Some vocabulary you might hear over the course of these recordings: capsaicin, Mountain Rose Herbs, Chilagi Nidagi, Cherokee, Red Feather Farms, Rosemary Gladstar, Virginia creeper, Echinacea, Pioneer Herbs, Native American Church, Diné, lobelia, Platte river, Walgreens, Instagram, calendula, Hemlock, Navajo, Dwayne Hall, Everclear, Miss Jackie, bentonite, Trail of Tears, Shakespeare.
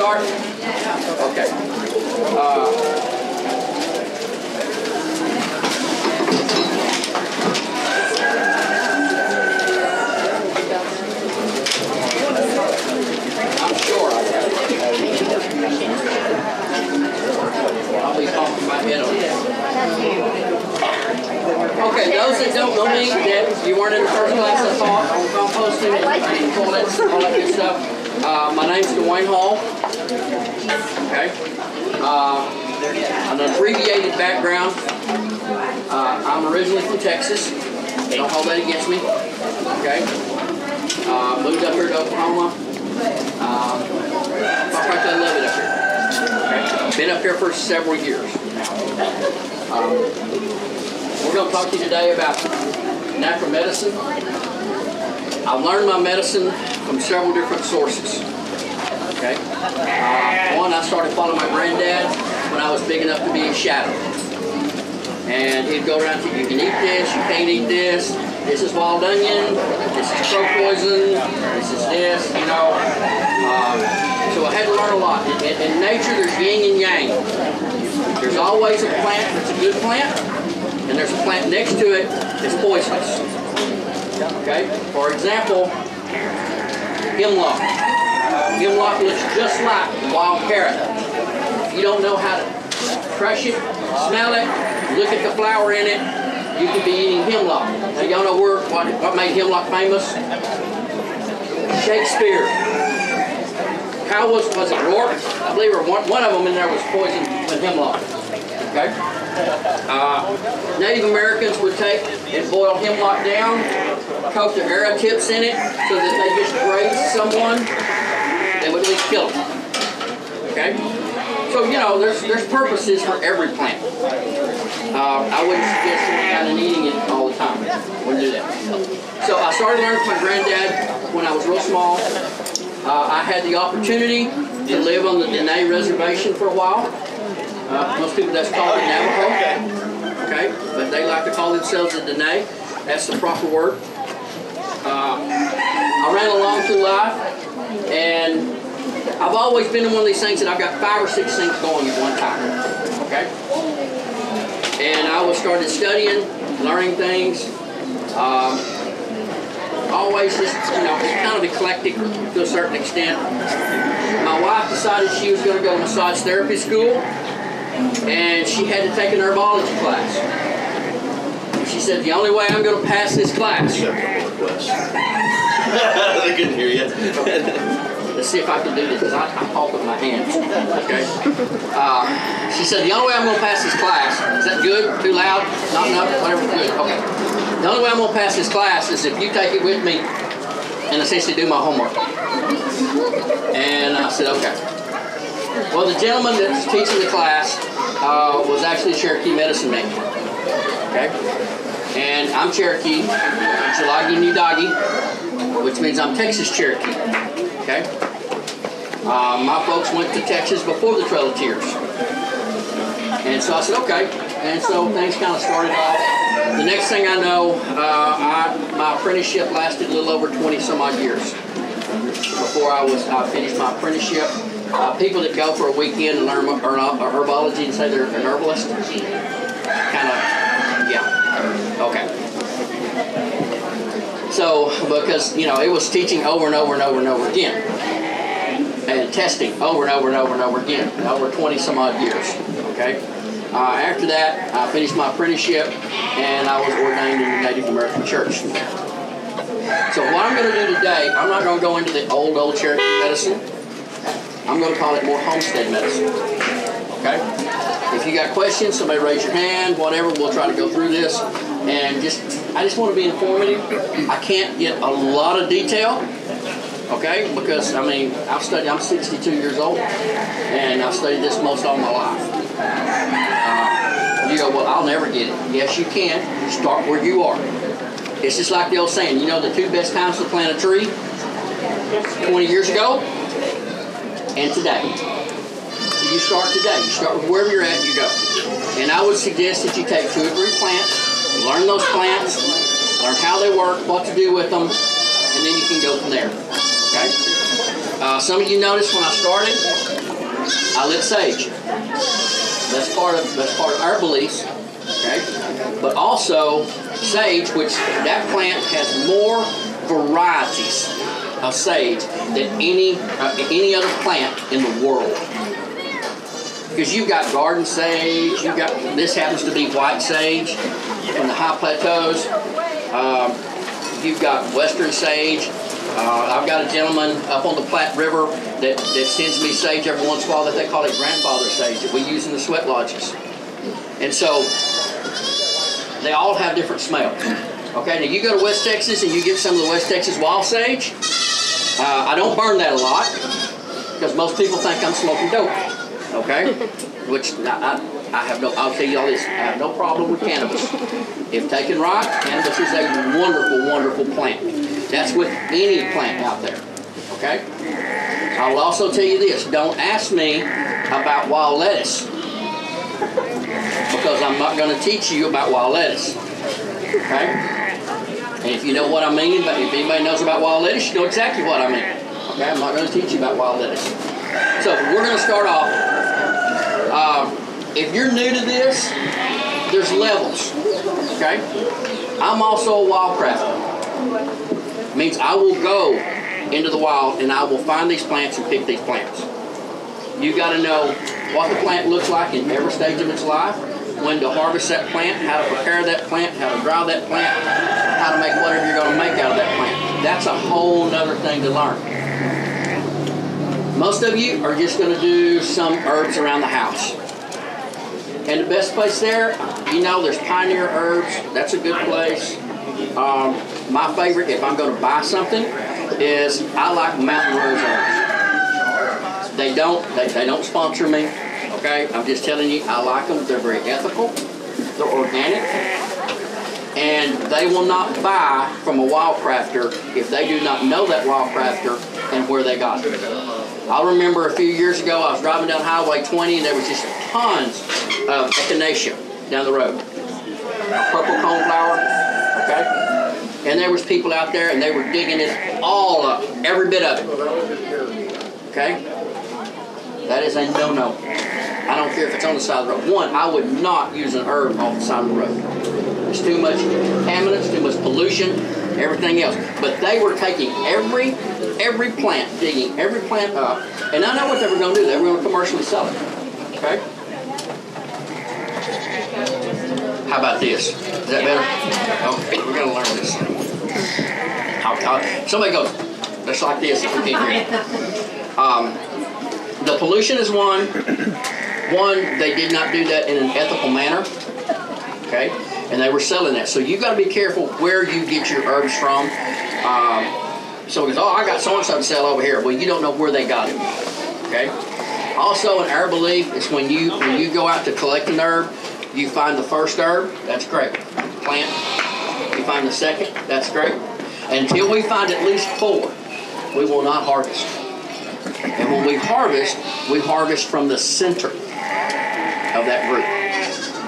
start? Okay. I'm sure I have. I'll be talking my head on this. Okay, those that don't know me, that you weren't in the first class at all, on composting and toilets, all that good stuff. My name's Dwayne Hall. Okay. An abbreviated background. I'm originally from Texas. Don't hold that against me. Okay. Moved up here to Oklahoma. I love it up here. Okay. Been up here for several years. We're going to talk to you today about natural medicine. I learned my medicine from several different sources. Okay. One, I started following my granddad when I was big enough to be a shadow. And he'd go around and say, you can eat this, you can't eat this, this is wild onion, this is crow poison, this is this, you know. So I had to learn a lot. In nature, there's yin and yang. There's always a plant that's a good plant, and there's a plant next to it that's poisonous. Okay? For example, hemlock. Hemlock looks just like wild carrot. You don't know how to crush it, smell it, look at the flower in it, you could be eating hemlock. Now y'all know what made hemlock famous? Shakespeare. How was it Rourke? I believe one of them in there was poisoned with hemlock. Okay? Native Americans would take and boil hemlock down, coat the arrow tips in it so that they just grazed someone, they would at least kill them. Okay? So, you know, there's purposes for every plant. I wouldn't suggest sitting down and eating it all the time. Wouldn't do that. So I started learning from my granddad when I was real small. I had the opportunity to live on the Diné reservation for a while. Most people that's called it Navajo. Okay? But they like to call themselves a Diné. That's the proper word. I ran along through life, and I've always been in one of these things that I've got 5 or 6 things going at one time, okay? And I was started studying, learning things, always just, you know, kind of eclectic to a certain extent. My wife decided she was going to go to massage therapy school, and she had to take an herbology class. She said, the only way I'm going to pass this class. They couldn't hear you. Let's see if I can do this, because I talk with my hands. Okay. She said, the only way I'm going to pass this class, is that good, too loud, not enough, whatever, good, okay. The only way I'm going to pass this class is if you take it with me and essentially do my homework. And I said, okay. Well, the gentleman that's teaching the class was actually a Cherokee medicine man. Okay. And I'm Cherokee, Chilagi Nidagi, which means I'm Texas Cherokee, okay? My folks went to Texas before the Trail of Tears. And so I said, okay. And so things kind of started off. The next thing I know, my apprenticeship lasted a little over 20 some odd years. Before I finished my apprenticeship, people that go for a weekend and learn herbology and say they're an herbalist, kind of. Okay. So, because, you know, it was teaching over and over and over and over again. And testing over and over and over and over again. And over 20 some odd years. Okay. After that, I finished my apprenticeship and I was ordained in the Native American Church. So what I'm going to do today, I'm not going to go into the old Cherokee medicine. I'm going to call it more homestead medicine. Okay. If you got questions, somebody raise your hand, whatever, we'll try to go through this. And I just want to be informative. I can't get a lot of detail, okay? Because, I mean, I've studied, I'm 62 years old, and I've studied this most all my life. You go, well, I'll never get it. Yes, you can. Start where you are. It's just like the old saying, you know, the 2 best times to plant a tree, 20 years ago and today. You start today. You start with wherever you're at, you go. And I would suggest that you take 2 or 3 plants, learn those plants, learn how they work, what to do with them, and then you can go from there. Okay? Some of you noticed when I started, I lit sage. That's part of our beliefs. Okay, but also sage, which that plant has more varieties of sage than any other plant in the world. Because you've got garden sage, you've got, this happens to be white sage from the high plateaus. You've got western sage. I've got a gentleman up on the Platte River that sends me sage every once in a while that they call it grandfather sage that we use in the sweat lodges. And so they all have different smells. Okay, now you go to West Texas and you get some of the West Texas wild sage. I don't burn that a lot because most people think I'm smoking dope. Okay, which I have no, I'll tell you all this, I have no problem with cannabis. If taken right, cannabis is a wonderful, wonderful plant. That's with any plant out there. Okay? I will also tell you this, don't ask me about wild lettuce, because I'm not going to teach you about wild lettuce. Okay? And if you know what I mean, but if anybody knows about wild lettuce, you know exactly what I mean. Okay? I'm not going to teach you about wild lettuce. So we're going to start off. If you're new to this, there's levels. Okay? I'm also a wild crafter. Means I will go into the wild and I will find these plants and pick these plants. You got to know what the plant looks like in every stage of its life, when to harvest that plant, how to prepare that plant, how to dry that plant, how to make whatever you're going to make out of that plant. That's a whole nother thing to learn. Most of you are just going to do some herbs around the house. And the best place there, you know, there's Pioneer Herbs. That's a good place. My favorite, if I'm going to buy something, is I like Mountain Rose Herbs. They don't sponsor me, okay? I'm just telling you, I like them. They're very ethical. They're organic. And they will not buy from a wildcrafter if they do not know that wildcrafter and where they got it. I remember a few years ago, I was driving down Highway 20, and there was just tons of Echinacea down the road. Purple coneflower, okay? And there was people out there, and they were digging it all up, every bit of it. Okay? That is a no-no. I don't care if it's on the side of the road. One, I would not use an herb off the side of the road. There's too much contaminants, too much pollution, everything else. But they were taking every plant, digging every plant up. And I know what they were going to do. They were going to commercially sell it. Okay? How about this? Is that better? Okay, we're going to learn this. Somebody goes, just like this if we can't hear it. The pollution is one. One, they did not do that in an ethical manner. Okay? And they were selling that. So you've got to be careful where you get your herbs from. So it goes, oh, I got so-and-so to sell over here. Well, you don't know where they got it. Okay? Also, in our belief, it's when you go out to collect an herb, you find the first herb, that's great. Plant, you find the second, that's great. Until we find at least four, we will not harvest. And when we harvest from the center of that root.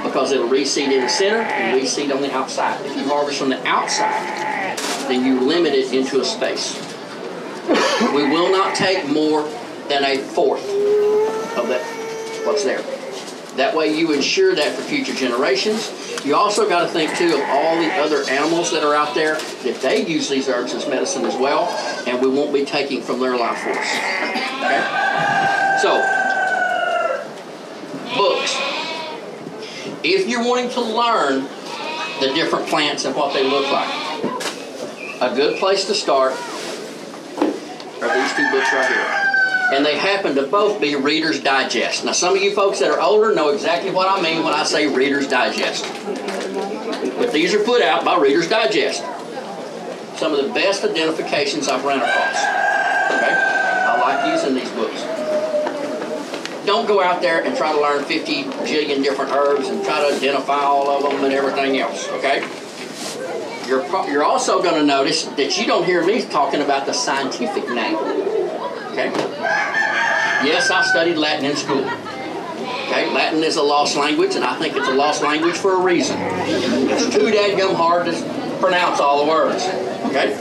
Because it'll reseed in the center and reseed on the outside. If you harvest from the outside, then you limit it into a space. We will not take more than a fourth of that, what's there. That way you ensure that for future generations. You also got to think too of all the other animals that are out there that they use these herbs as medicine as well, and we won't be taking from their life force. Okay? So, books. If you're wanting to learn the different plants and what they look like, a good place to start are these two books right here. And they happen to both be Reader's Digest. Now, some of you folks that are older know exactly what I mean when I say Reader's Digest. But these are put out by Reader's Digest. Some of the best identifications I've run across. Okay? I like using these books. Don't go out there and try to learn 50 jillion different herbs and try to identify all of them and everything else. Okay? You're also going to notice that you don't hear me talking about the scientific name. Okay. Yes, I studied Latin in school. Okay, Latin is a lost language, and I think it's a lost language for a reason. It's too dadgum hard to pronounce all the words. Okay.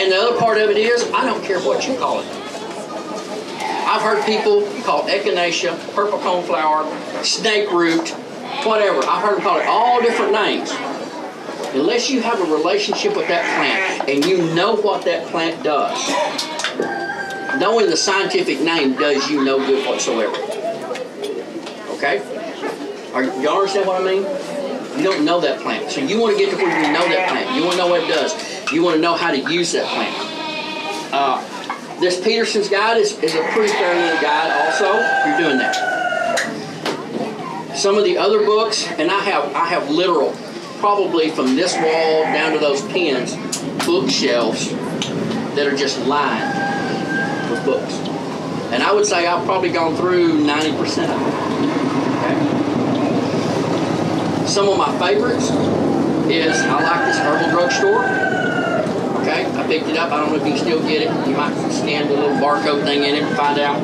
And the other part of it is, I don't care what you call it. I've heard people call it echinacea, purple coneflower, snake root, whatever. I've heard them call it all different names. Unless you have a relationship with that plant and you know what that plant does, knowing the scientific name does you no good whatsoever. Okay? Y'all understand what I mean? You don't know that plant. So you want to get to where you know that plant. You want to know what it does. You want to know how to use that plant. This Peterson's guide is a pretty fair little guide also. You're doing that. Some of the other books, and I have literal, probably from this wall down to those pins, bookshelves that are just lined with books. And I would say I've probably gone through 90% of them. Okay. Some of my favorites is, I like this herbal drugstore. Okay, I picked it up. I don't know if you can still get it. You might scan the little barcode thing in it and find out.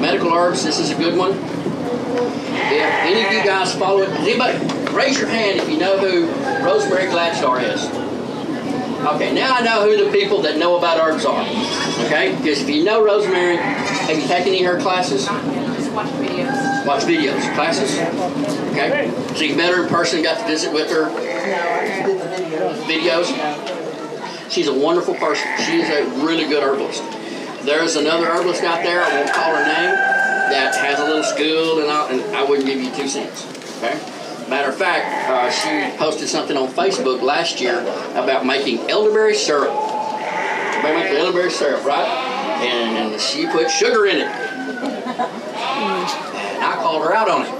Medical herbs, this is a good one. If any of you guys follow it, anybody, raise your hand if you know who Rosemary Gladstar is. Okay, now I know who the people that know about herbs are. Okay, because if you know Rosemary, have you taken any of her classes? Just watch videos. Watch videos, classes? Okay, so you met her in person, got to visit with her. Videos. She's a wonderful person. She is a really good herbalist. There's another herbalist out there, I won't call her name, that has a little school and I wouldn't give you 2 cents. Okay? Matter of fact, she posted something on Facebook last year about making elderberry syrup. Everybody make elderberry syrup, right? And she put sugar in it. And I called her out on it.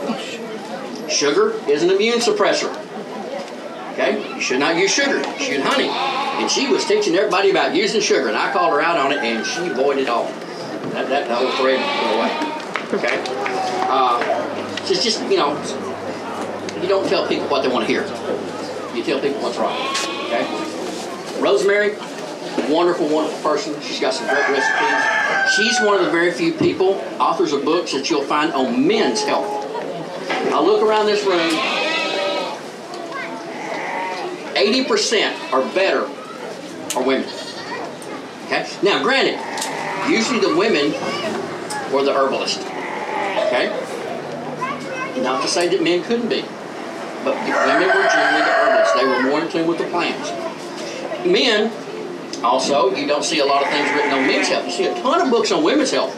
Sugar is an immune suppressor. Okay, you should not use sugar, you should use honey. And she was teaching everybody about using sugar, and I called her out on it, and she voided off. That whole thread went away. Okay, so it's just, you know, you don't tell people what they want to hear. You tell people what's right. Okay, Rosemary, wonderful, wonderful person. She's got some great recipes. She's one of the very few people, authors of books, that you'll find on men's health. I look around this room. 80% or better are women. Okay? Now, granted, usually the women were the herbalist. Okay? Not to say that men couldn't be, but women were generally the herbalists. They were more in tune with the plants. Men, also, you don't see a lot of things written on men's health. You see a ton of books on women's health,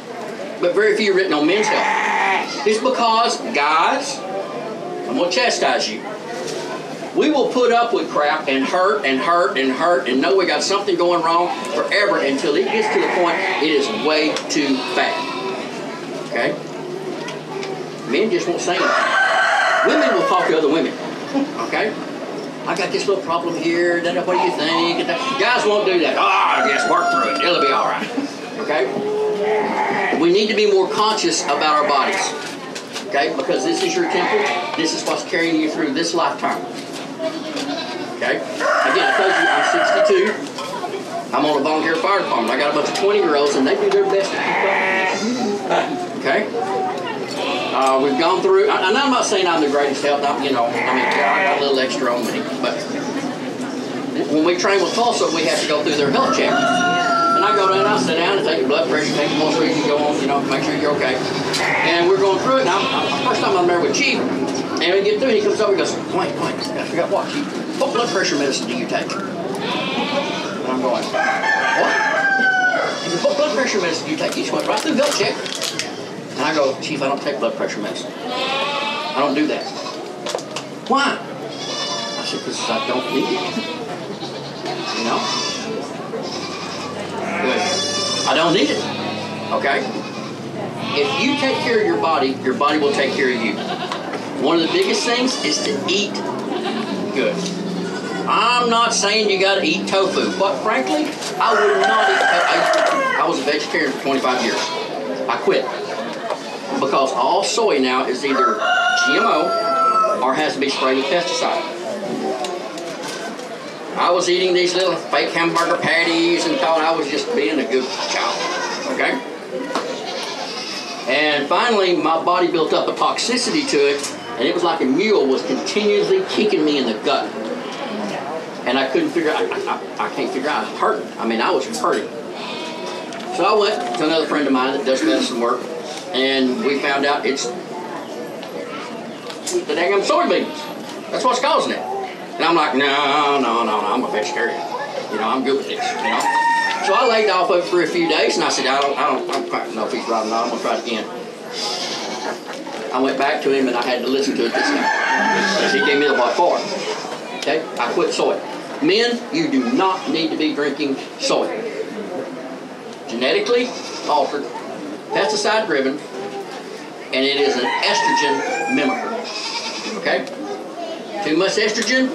but very few written on men's health. It's because, guys, I'm going to chastise you. We will put up with crap and hurt and hurt and hurt and know we got something going wrong forever until it gets to the point it is way too bad. Okay? Men just won't say anything. Women will talk to other women. Okay? I got this little problem here. What do you think? Guys won't do that. Ah, just work through it. It'll be all right. Okay? We need to be more conscious about our bodies. Okay? Because this is your temple. This is what's carrying you through this lifetime. Okay? Again, I told you, I'm 62. I'm on a volunteer fire department. I got a bunch of 20-year-olds, and they do their best to keep up. Okay? We've gone through, and I'm not saying I'm the greatest help, you know, I mean, I got a little extra on me, but when we train with Tulsa, we have to go through their health check. And I go down, I sit down and take your blood pressure, take your blood pressure, you can go on, you know, make sure you're okay. And we're going through it, and I'm first time I'm there with Chief, and we get through, and he comes over and goes, Wait, I forgot what, Chief. What blood pressure medicine do you take? And I'm going, what? What blood pressure medicine do you take? He just went right through the health check. And I go, Chief, I don't take blood pressure medicine. I don't do that. Why? I said, because I don't need it. You know? Good. I don't need it. Okay? If you take care of your body will take care of you. One of the biggest things is to eat good. I'm not saying you gotta eat tofu, but frankly, I would not eat tofu. I was a vegetarian for 25 years. I quit. Because all soy now is either GMO or has to be sprayed with pesticide. I was eating these little fake hamburger patties and thought I was just being a good child, okay? And finally, my body built up a toxicity to it. And it was like a mule was continuously kicking me in the gut. And I couldn't figure out, I can't figure out, I was hurting. I mean, I was hurting. So I went to another friend of mine that does medicine work, and we found out it's the dang soybeans. That's what's causing it. And I'm like, no, I'm a vegetarian. You know, I'm good with this, you know. So I laid off of it for a few days, and I said, I don't know if he's right or not. I'm going to try it again. I went back to him, and I had to listen to it this time, because he gave me the what for. Okay, I quit soy. Men, you do not need to be drinking soy. Genetically altered, pesticide driven, and it is an estrogen mimicker. Okay? Too much estrogen,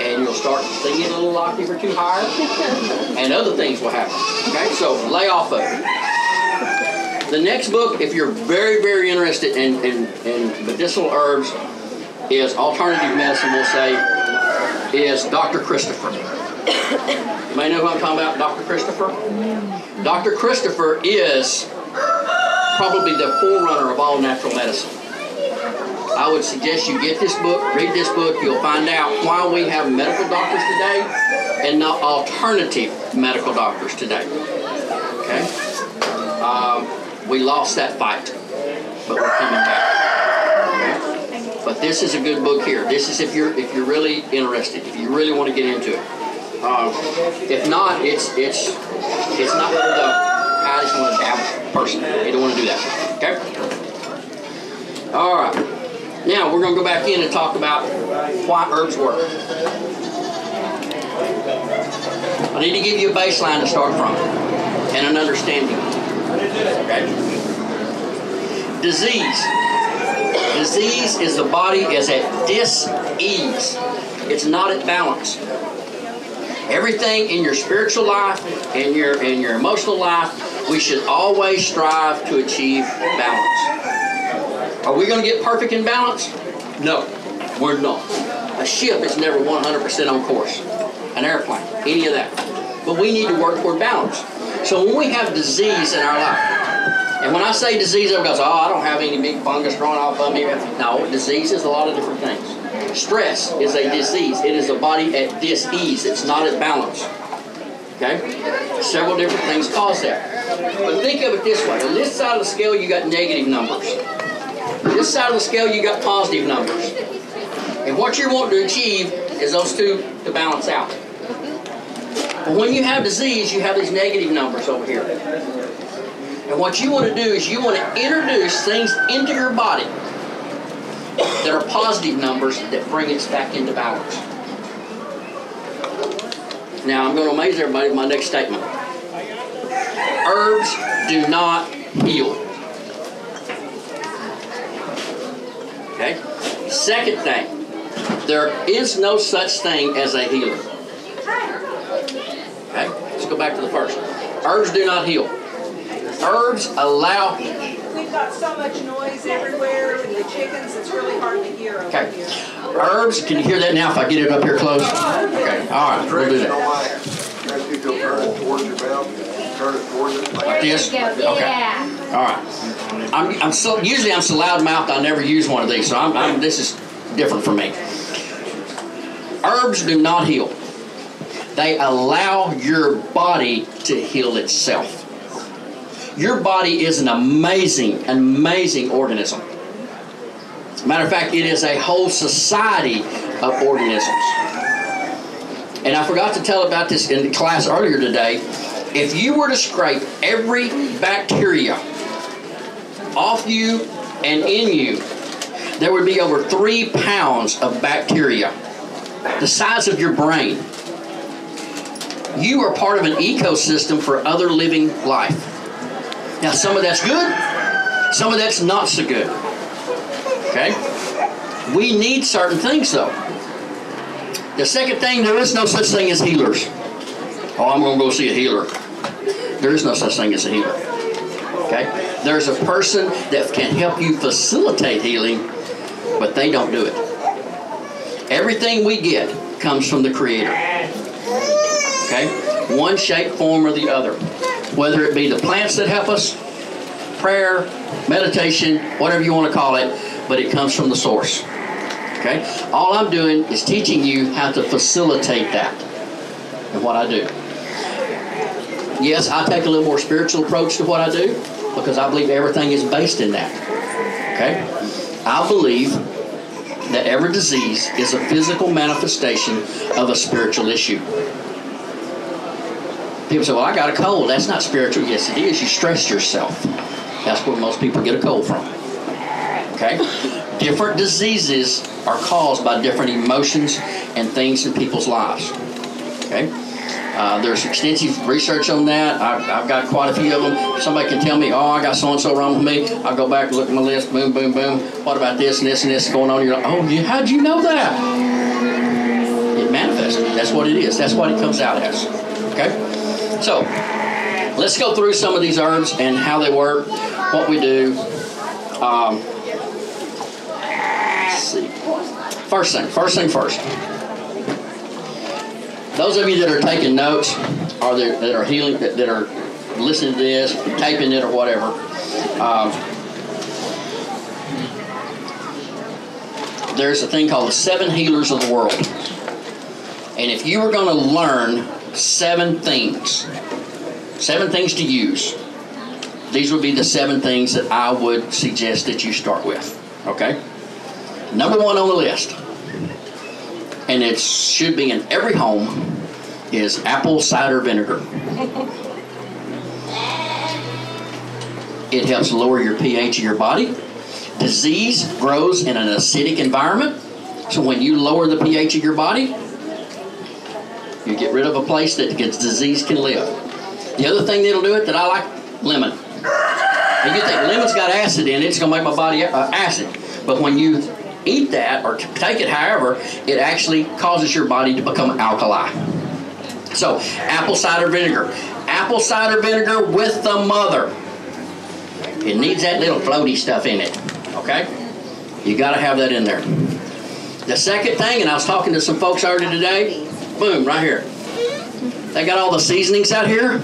and you'll start singing a little like if you're too high, and other things will happen. Okay? So lay off of it. The next book, if you're very, very interested in medicinal herbs, is alternative medicine, we'll say, is Dr. Christopher. You may know who I'm talking about, Dr. Christopher. Dr. Christopher is probably the forerunner of all natural medicine. I would suggest you get this book, read this book, you'll find out why we have medical doctors today and not alternative medical doctors today. Okay? We lost that fight, but we're coming back. But this is a good book here. This is if you're really interested, if you really want to get into it. If not, it's not for the I just want to dabble person. They don't want to do that. Okay. All right. Now we're going to go back in and talk about why herbs work. I need to give you a baseline to start from and an understanding. Okay. Disease. Disease is the body is at dis-ease. It's not at balance. Everything in your spiritual life and your emotional life, we should always strive to achieve balance. Are we going to get perfect in balance? No, we're not. A ship is never 100% on course. An airplane, any of that. But we need to work toward balance. So when we have disease in our life, and when I say disease, everyone goes, oh, I don't have any big fungus growing off of me. No, disease is a lot of different things. Stress is a disease. It is a body at dis-ease. It's not at balance. Okay? Several different things cause that. But think of it this way. On this side of the scale, you got negative numbers. On this side of the scale, you got positive numbers. And what you want to achieve is those two to balance out. But when you have disease, you have these negative numbers over here. And what you want to do is you want to introduce things into your body that are positive numbers that bring it back into balance. Now, I'm going to amaze everybody with my next statement. Herbs do not heal. Okay? Second thing, there is no such thing as a healer. Okay? Let's go back to the first. Herbs do not heal. Herbs allow. We've got so much noise everywhere and the chickens, it's really hard to hear. Okay. Herbs, can you hear that now if I get it up here close? Okay, all right, we'll do that. As you go turn it towards your mouth, turn it towards it like this. Okay. All right. I'm so usually I'm so loud-mouthed I never use one of these, so I'm this is different for me. Herbs do not heal. They allow your body to heal itself. Your body is an amazing organism. Matter of fact, it is a whole society of organisms. And I forgot to tell about this in the class earlier today. If you were to scrape every bacteria off you and in you, there would be over 3 pounds of bacteria, the size of your brain. You are part of an ecosystem for other living life. Now, some of that's good, some of that's not so good, okay? We need certain things, though. The second thing, there is no such thing as healers. Oh, I'm going to go see a healer. There is no such thing as a healer, okay? There's a person that can help you facilitate healing, but they don't do it. Everything we get comes from the Creator, okay? One shape, form, or the other. Whether it be the plants that help us, prayer, meditation, whatever you want to call it, but it comes from the source. Okay? All I'm doing is teaching you how to facilitate that and what I do. Yes, I take a little more spiritual approach to what I do because I believe everything is based in that. Okay? I believe that every disease is a physical manifestation of a spiritual issue. People say, well, I got a cold. That's not spiritual. Yes, it is. You stress yourself. That's where most people get a cold from. Okay? Different diseases are caused by different emotions and things in people's lives. Okay? There's extensive research on that. I've got quite a few of them. Somebody can tell me, oh, I got so-and-so wrong with me. I'll go back and look at my list. Boom, boom, boom. What about this and this and this going on? You're like, oh, yeah, how'd you know that? It manifested. That's what it is. That's what it comes out as. Okay? So, let's go through some of these herbs and how they work, what we do. Let's see. First thing first. Those of you that are taking notes, or that are healing, that are listening to this, taping it or whatever, there's a thing called the 7 healers of the world. And if you were going to learn 7 things to use, these would be the 7 things that I would suggest that you start with. Okay, number 1 on the list, and it should be in every home, is apple cider vinegar. It helps lower your pH of your body. Disease grows in an acidic environment, so when you lower the pH of your body, you get rid of a place that gets disease can live. The other thing that'll do it that I like, lemon. And you think lemon's got acid in it, it's going to make my body acid. But when you eat that or take it however, it actually causes your body to become alkali. So, apple cider vinegar. Apple cider vinegar with the mother. It needs that little floaty stuff in it. Okay? You got to have that in there. The second thing, and I was talking to some folks earlier today, boom, right here. They got all the seasonings out here.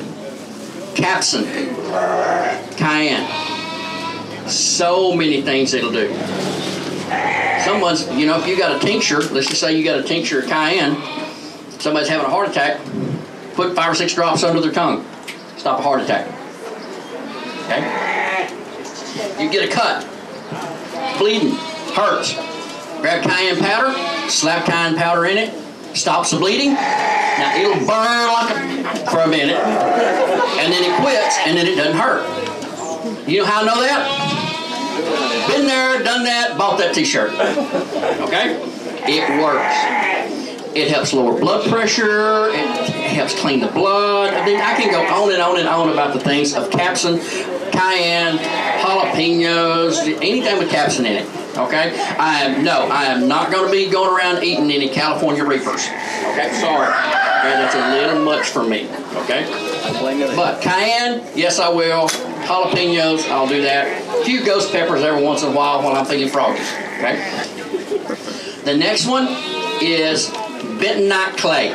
Capsaicin, cayenne. So many things it'll do. Someone's, you know, if you got a tincture, let's just say you got a tincture of cayenne, somebody's having a heart attack, put 5 or 6 drops under their tongue. Stop a heart attack. Okay? You get a cut. Bleeding. Hurts. Grab cayenne powder, slap cayenne powder in it. Stops the bleeding. Now it'll burn for a minute, and then it quits, and then it doesn't hurt. You know how I know that? Been there, done that, bought that t-shirt. Okay? It works. It helps lower blood pressure. It helps clean the blood. I mean, I can go on and on and on about the things of capsaicin, cayenne, jalapenos, anything with capsaicin in it. Okay? I am not going to be going around eating any California Reapers. Okay? Sorry. Okay, that's a little much for me. Okay? But cayenne, yes I will. Jalapenos, I'll do that. A few ghost peppers every once in a while I'm feeling froggy. Okay? The next one is bentonite clay.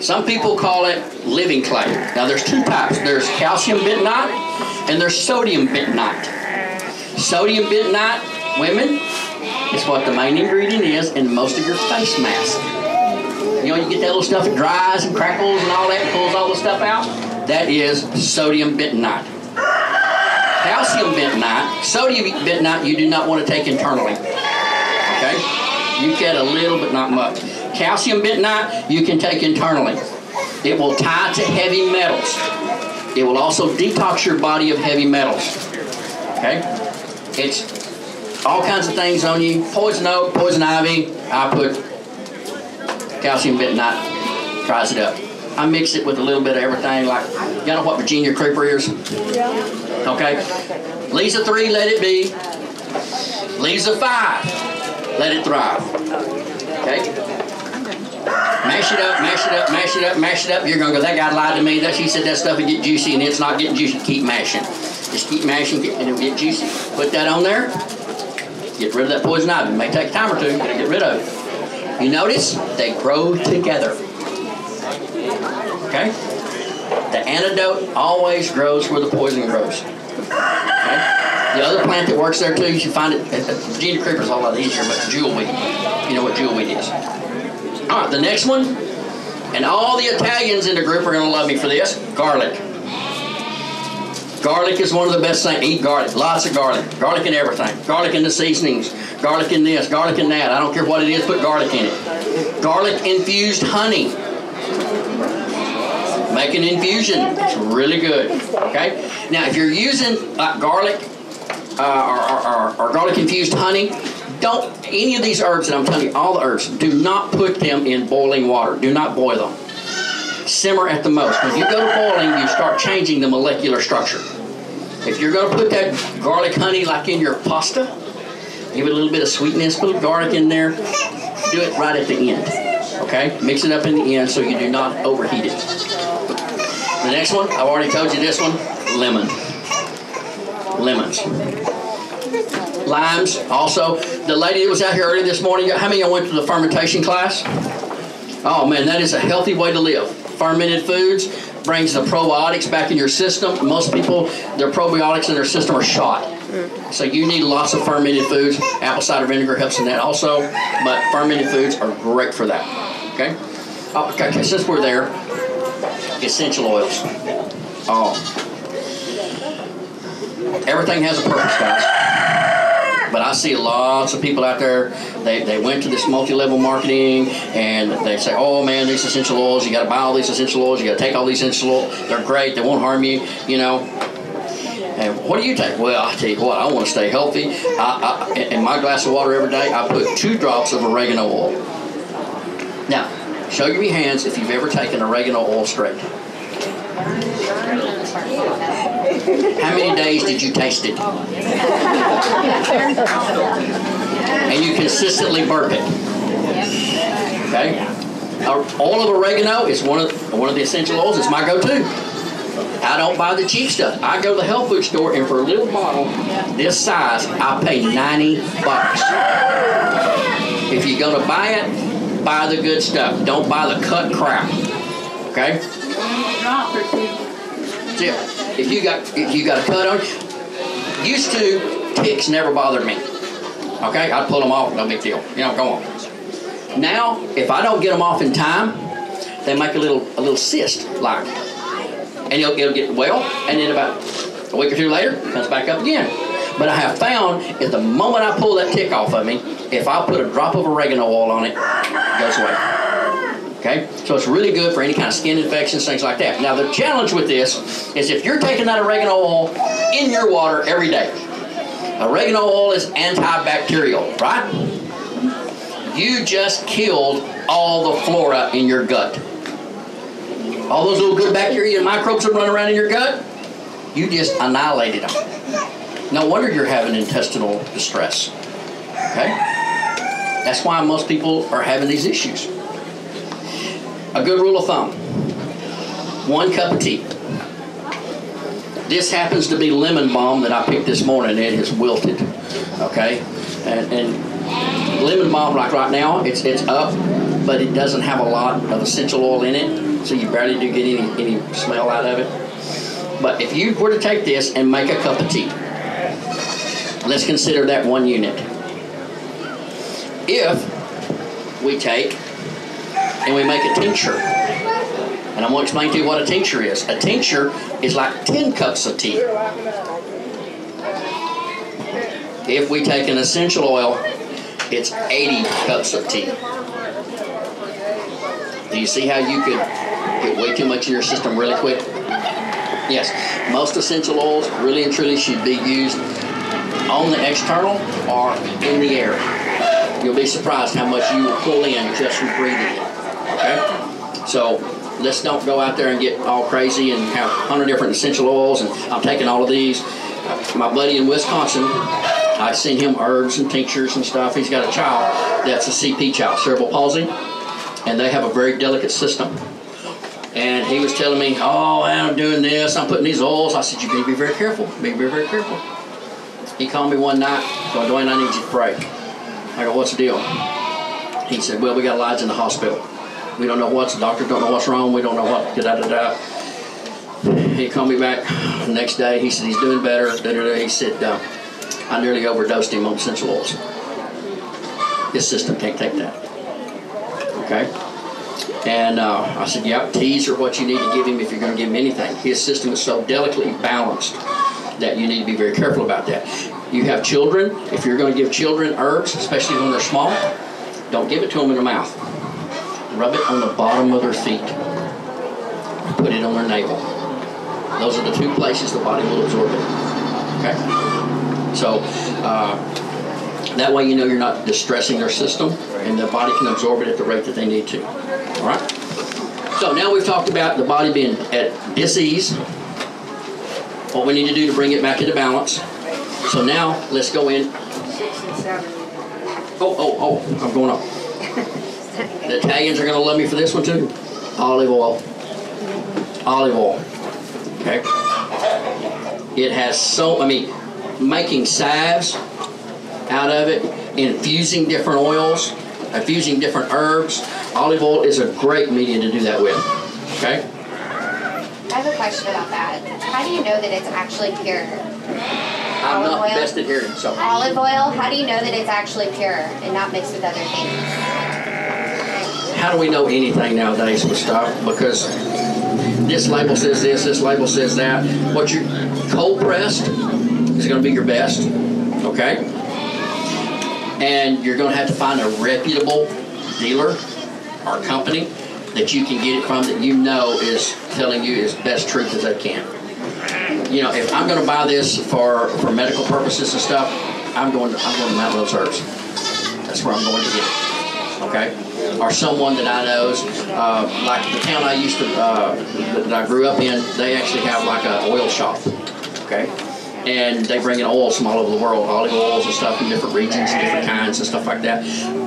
Some people call it living clay. Now there's 2 types. There's calcium bentonite and there's sodium bentonite. Sodium bentonite, women, it's what the main ingredient is in most of your face mask. You know, you get that little stuff that dries and crackles and all that, and pulls all the stuff out. That is sodium bentonite. Calcium bentonite, sodium bentonite, you do not want to take internally. Okay? You get a little, but not much. Calcium bentonite, you can take internally. It will tie to heavy metals. It will also detox your body of heavy metals. Okay? It's all kinds of things on you. Poison oak, poison ivy. I put calcium bentonite, dries it up. I mix it with a little bit of everything. Like, you know what Virginia creeper is? Yeah. Okay. Leaves of 3, let it be. Leaves of 5, let it thrive. Okay. Mash it up, mash it up, mash it up, mash it up. You're going to go, that guy lied to me. He said that stuff would get juicy, and it's not getting juicy. Keep mashing. Just keep mashing, and it'll get juicy. Put that on there. Get rid of that poison ivy. It may take a time or 2, but get rid of it. You notice? They grow together. Okay? The antidote always grows where the poison grows. Okay? The other plant that works there, too, you should find it. Virginia creeper is a whole lot easier, but jewelweed. You know what jewelweed is. All right, the next one, and all the Italians in the group are going to love me for this, garlic. Garlic is one of the best things. Eat garlic. Lots of garlic. Garlic in everything. Garlic in the seasonings. Garlic in this. Garlic in that. I don't care what it is. Put garlic in it. Garlic infused honey. Make an infusion. It's really good. Okay. Now, if you're using garlic or garlic infused honey, don't any of these herbs that I'm telling you, all the herbs, do not put them in boiling water. Do not boil them. Simmer at the most. If you go to boiling, you start changing the molecular structure. If you're going to put that garlic honey like in your pasta, give it a little bit of sweetness, put garlic in there, do it right at the end. Okay? Mix it up in the end so you do not overheat it. The next one, I've already told you this one, lemon. Lemons. Limes, also. The lady that was out here early this morning, how many of y'all went to the fermentation class? Oh man, that is a healthy way to live. Fermented foods brings the probiotics back in your system. Most people, their probiotics in their system are shot. So you need lots of fermented foods. Apple cider vinegar helps in that also, but fermented foods are great for that. Okay? Okay, since we're there, essential oils. Everything has a purpose, guys. But I see lots of people out there, they went to this multi-level marketing and they say, oh man, these essential oils, you gotta buy all these essential oils, you gotta take all these essential oils, they're great, they won't harm you, you know. And what do you take? Well, I tell you what, I wanna stay healthy. In my glass of water every day, I put 2 drops of oregano oil. Now, show your hands if you've ever taken oregano oil straight. How many days did you taste it? And you consistently burp it. Okay? Oil of oregano is one of the essential oils. It's my go-to. I don't buy the cheap stuff. I go to the health food store and for a little bottle this size, I pay $90. If you're going to buy it, buy the good stuff. Don't buy the cut crap. Okay? If you got a cut on, used to ticks never bothered me. Okay, I'd pull them off, no big deal. You know, go on. Now, if I don't get them off in time, they make a little cyst like, and it'll get well, and then about a week or two later, it comes back up again. But I have found at the moment I pull that tick off of me, if I put a drop of oregano oil on it, it goes away. Okay? So it's really good for any kind of skin infections, things like that. Now the challenge with this is if you're taking that oregano oil in your water every day, oregano oil is antibacterial, right? You just killed all the flora in your gut. All those little good bacteria and microbes that run around in your gut, you just annihilated them. No wonder you're having intestinal distress. Okay? That's why most people are having these issues. A good rule of thumb, 1 cup of tea. This happens to be lemon balm that I picked this morning. It has wilted, okay? And lemon balm, like right now, it's up, but it doesn't have a lot of essential oil in it, so you barely do get any smell out of it. But if you were to take this and make a cup of tea, let's consider that 1 unit. If we take and we make a tincture. And I'm gonna explain to you what a tincture is. A tincture is like 10 cups of tea. If we take an essential oil, it's 80 cups of tea. Do you see how you could get way too much in your system really quick? Yes, most essential oils really and truly should be used on the external or in the air. You'll be surprised how much you will pull in just from breathing it. Okay? So let's don't go out there and get all crazy and have 100 different essential oils and I'm taking all of these. My buddy in Wisconsin, I've seen him herbs and tinctures and stuff. He's got a child that's a CP child, cerebral palsy, and they have a very delicate system. And he was telling me, oh, I'm doing this, I'm putting these oils. I said, you need to be very careful, very careful. He called me one night, going, Dwayne, I need you to pray. I go, what's the deal? He said, well, we got Elijah in the hospital. We don't know what's, the doctor don't know what's wrong, we don't know what, He called me back the next day, he said he's doing better, he said, I nearly overdosed him on essential oils. His system can't take that, okay? And I said, yep, teas are what you need to give him if you're going to give him anything. His system is so delicately balanced that you need to be very careful about that. You have children. If you're going to give children herbs, especially when they're small, don't give it to them in their mouth. Rub it on the bottom of their feet. Put it on their navel. Those are the two places the body will absorb it. Okay? So, that way you know you're not distressing their system, and the body can absorb it at the rate that they need to. All right? So now we've talked about the body being at dis-ease, what we need to do to bring it back into balance. So now, let's go in. 6 and 7. Oh, I'm going up. The Italians are going to love me for this one too. Olive oil. Olive oil. Okay? It has so, I mean, making salves out of it, infusing different oils, infusing different herbs. Olive oil is a great medium to do that with. Okay? I have a question about that. How do you know that it's actually pure? I'm not the best at hearing, so. Olive oil, how do you know that it's actually pure and not mixed with other things? How do we know anything nowadays with stuff? Because this label says this label says that. What you cold pressed is going to be your best, okay? And you're going to have to find a reputable dealer or company that you can get it from that you know is telling you as best truth as they can. You know, if I'm going to buy this for medical purposes and stuff, I'm going to Mountain Rose Herbs. That's where I'm going to get it, okay? Or someone that I knows, like the town I used to, that I grew up in, they actually have like an oil shop, okay? And they bring in oils from all over the world, olive oils and stuff in different regions, and different kinds and stuff like that.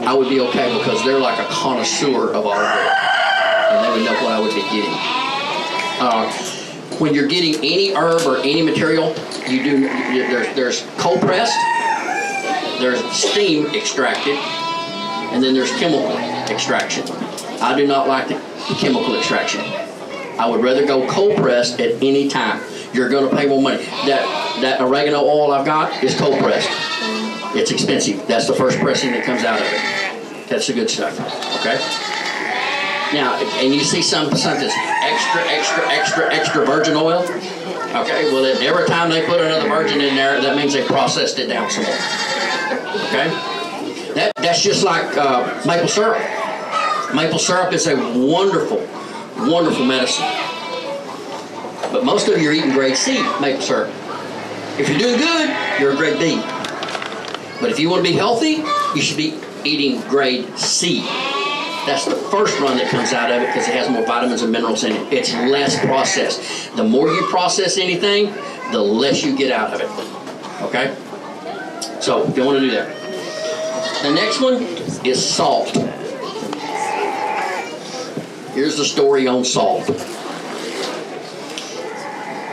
I would be okay because they're like a connoisseur of olive oil, and they would know what I would be getting. When you're getting any herb or any material, you do there's cold pressed, there's steam extracted, and then there's chemical extraction. I do not like the chemical extraction. I would rather go cold pressed at any time. You're going to pay more money. That oregano oil I've got is cold pressed. It's expensive. That's the first pressing that comes out of it. That's the good stuff. Okay. Now, and you see some that's extra virgin oil. Okay, well, every time they put another virgin in there, that means they processed it down some more. Okay? That's just like maple syrup. Maple syrup is a wonderful, wonderful medicine. But most of you are eating grade C maple syrup. If you're doing good, you're a grade D. But if you want to be healthy, you should be eating grade C. That's the first run that comes out of it because it has more vitamins and minerals in it. It's less processed. The more you process anything, the less you get out of it. Okay? So, you want to do that. The next one is salt. Here's the story on salt.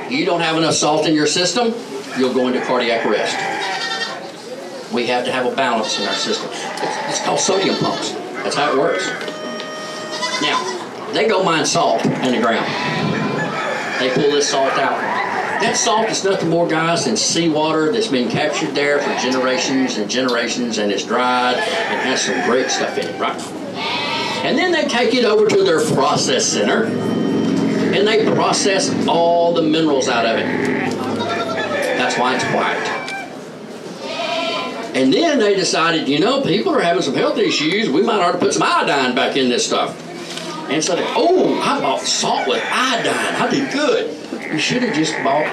You don't have enough salt in your system, you'll go into cardiac arrest. We have to have a balance in our system. It's called sodium pumps. That's how it works. Now, they go mine salt in the ground. They pull this salt out. That salt is nothing more, guys, than seawater that's been captured there for generations and generations, and it's dried and has some great stuff in it, right? And then they take it over to their process center, and they process all the minerals out of it. That's why it's white. And then they decided, you know, people are having some health issues. We might ought to put some iodine back in this stuff. And so they, oh, I bought salt with iodine. I did good. You should have just bought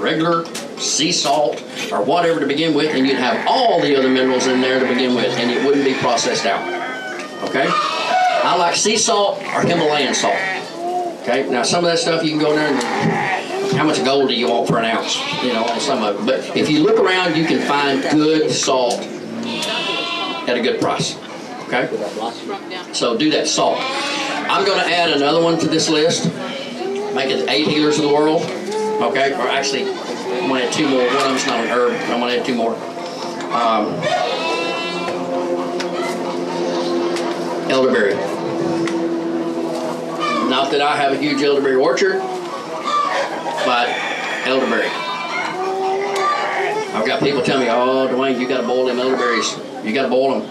regular sea salt or whatever to begin with, and you'd have all the other minerals in there to begin with, and it wouldn't be processed out. Okay? I like sea salt or Himalayan salt. Okay? Now, some of that stuff you can go in there and... How much gold do you want for an ounce? You know, on some of it. But if you look around, you can find good salt at a good price. Okay? So do that salt. I'm going to add another one to this list. Make it the 8 healers of the world. Okay? Or actually, I'm going to add 2 more. One of them's not an herb, but I'm going to add 2 more. Elderberry. Not that I have a huge elderberry orchard, but elderberry. I've got people telling me, oh, Dwayne, you got to boil them elderberries. You got to boil them.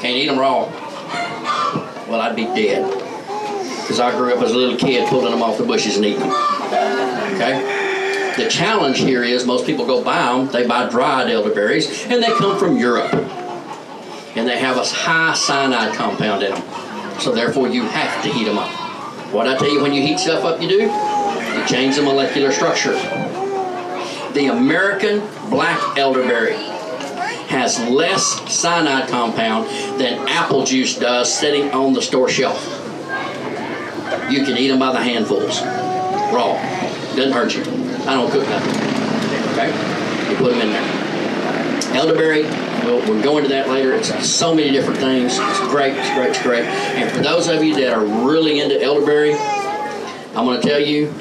Can't eat them raw. Well, I'd be dead. because I grew up as a little kid pulling them off the bushes and eating them. Okay? The challenge here is most people go buy them, they buy dried elderberries, and they come from Europe. And they have a high cyanide compound in them. So therefore you have to heat them up. What I tell you when you heat stuff up you do? You change the molecular structure. The American black elderberry has less cyanide compound than apple juice does sitting on the store shelf. You can eat them by the handfuls, raw. Doesn't hurt you. I don't cook nothing. Okay? You put them in there. Elderberry, we'll go into that later. It's so many different things. It's great, it's great, it's great. And for those of you that are really into elderberry, I'm going to tell you,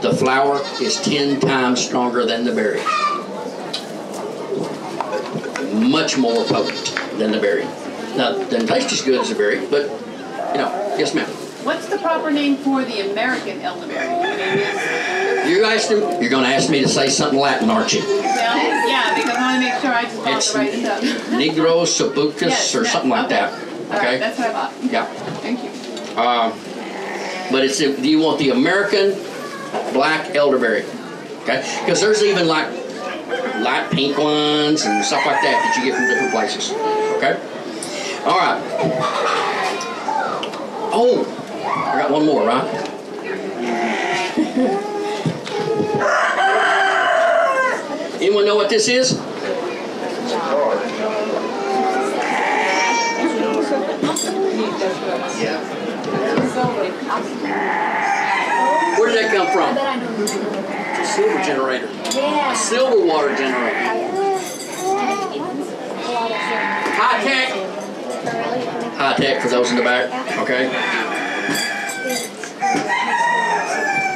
the flower is 10 times stronger than the berry. Much more potent than the berry. Now, it doesn't taste as good as the berry, but, you know, yes ma'am. What's the proper name for the American elderberry? You're going to ask me to say something Latin, aren't you? Well, yeah, because I want to make sure I just bought the right stuff. Negro Sambucus or something like that. Okay? Right, that's what I bought. Yeah. Thank you. But it's if you want the American black elderberry. Okay? Because there's even like light pink ones and stuff like that you get from different places. Okay? All right. Oh, I got one more, right? Anyone know what this is? Where did that come from? A silver generator. A silver water generator. High tech. High tech for those in the back. Okay.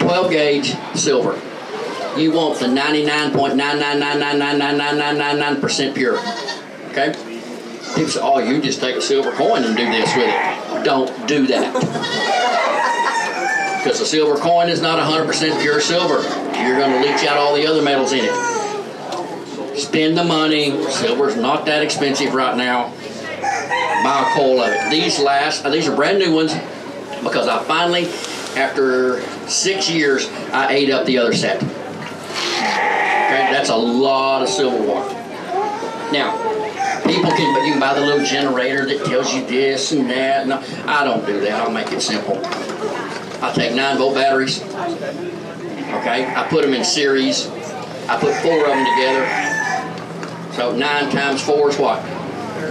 12 gauge silver. You want the 99.999999999% pure. Okay? People say, oh, you just take a silver coin and do this with it. Don't do that. Because a silver coin is not 100% pure silver. You're going to leach out all the other metals in it. Spend the money. Silver's not that expensive right now. Buy a coil of it. These last, these are brand new ones because I finally, after 6 years, I ate up the other set. Okay, that's a lot of silver water. Now, people can, but you can buy the little generator that tells you this and that. No, I don't do that. I'll make it simple. I take 9-volt batteries. Okay, I put them in series. I put 4 of them together. So 9 times 4 is what?